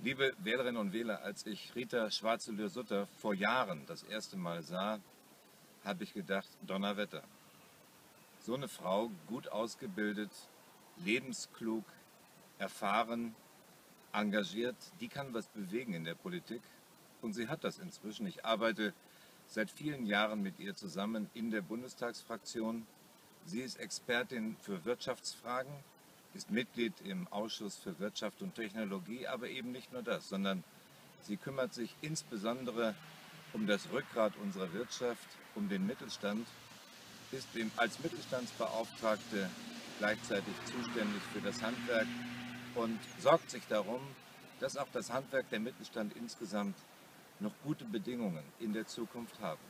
Liebe Wählerinnen und Wähler, als ich Rita Schwarzelühr-Sutter vor Jahren das erste Mal sah, habe ich gedacht, Donnerwetter. So eine Frau, gut ausgebildet, lebensklug, erfahren, engagiert, die kann was bewegen in der Politik. Und sie hat das inzwischen. Ich arbeite seit vielen Jahren mit ihr zusammen in der Bundestagsfraktion. Sie ist Expertin für Wirtschaftsfragen, ist Mitglied im Ausschuss für Wirtschaft und Technologie, aber eben nicht nur das, sondern sie kümmert sich insbesondere um das Rückgrat unserer Wirtschaft, um den Mittelstand, ist als Mittelstandsbeauftragte gleichzeitig zuständig für das Handwerk und sorgt sich darum, dass auch das Handwerk, der Mittelstand insgesamt noch gute Bedingungen in der Zukunft haben.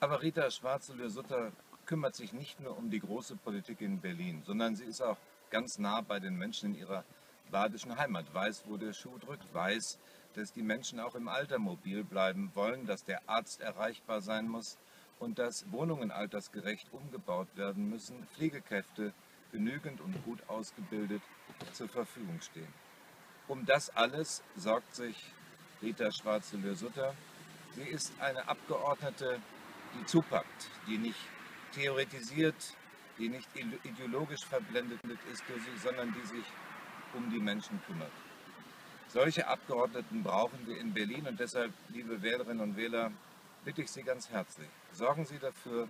Aber Rita Schwarzelühr-Sutter kümmert sich nicht nur um die große Politik in Berlin, sondern sie ist auch ganz nah bei den Menschen in ihrer badischen Heimat, weiß, wo der Schuh drückt, weiß, dass die Menschen auch im Alter mobil bleiben wollen, dass der Arzt erreichbar sein muss und dass Wohnungen altersgerecht umgebaut werden müssen, Pflegekräfte genügend und gut ausgebildet zur Verfügung stehen. Um das alles sorgt sich Rita Schwarzelühr-Sutter. Sie ist eine Abgeordnete, die zupackt, die nicht theoretisiert, die nicht ideologisch verblendet ist, sondern die sich um die Menschen kümmert. Solche Abgeordneten brauchen wir in Berlin und deshalb, liebe Wählerinnen und Wähler, bitte ich Sie ganz herzlich, sorgen Sie dafür,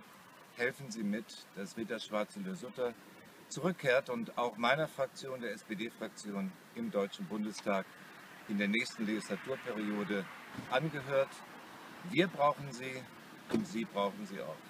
helfen Sie mit, dass Rita Schwarzelühr-Sutter zurückkehrt und auch meiner Fraktion, der SPD-Fraktion im Deutschen Bundestag in der nächsten Legislaturperiode angehört. Wir brauchen Sie und Sie brauchen sie auch.